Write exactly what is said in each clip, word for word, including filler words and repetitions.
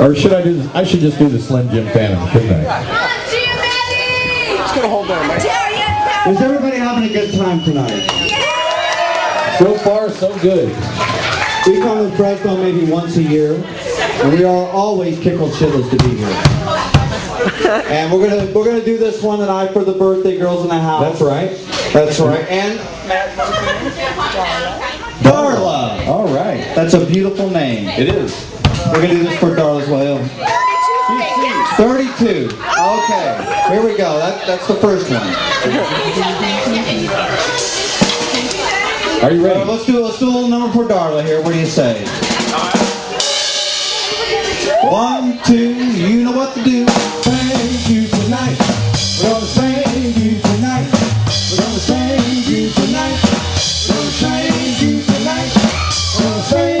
Or should I do this? I should just do the Slim Jim Phantom, shouldn't I? It's gonna hold down, right? Is everybody having a good time tonight? Yeah. So far, so good. We come to Fresno maybe once a year, and we are always tickled shitless to be here. And we're gonna we're gonna do this one and I for the birthday girls in the house. That's right. That's right. And Darla. All right. That's a beautiful name. It is. We're gonna do this for Darla as well. Thirty-two. Okay. Here we go. That that's the first one. Are you ready? Right, let's do let's do a little number for Darla here. What do you say? One, two. You know what to do. Thank you tonight. We're gonna thank you tonight. We're gonna thank you tonight. We're gonna thank you tonight. We're gonna thank you tonight. We're gonna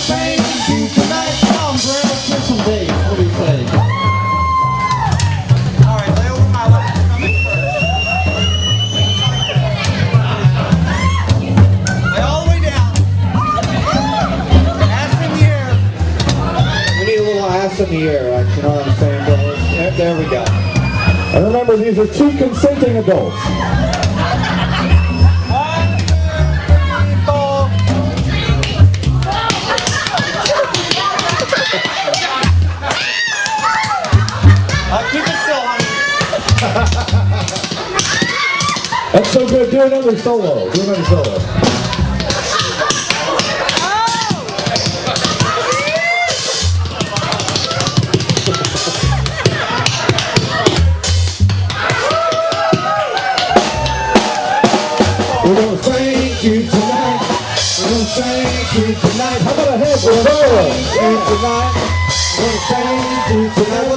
thank you tonight. Come, Brad, kiss some days. What do you say? All right, lay over my lap. Come in first. Lay all the way down. Ass in the air. We need a little ass in the air, right? You know what I'm saying, brothers? There we go. And remember, these are two consenting adults. That's so good. Do another solo. Do another solo. We're gonna thank you tonight. We're gonna thank you tonight. How about a hand for Darla? We're gonna thank you tonight. We're gonna thank you tonight.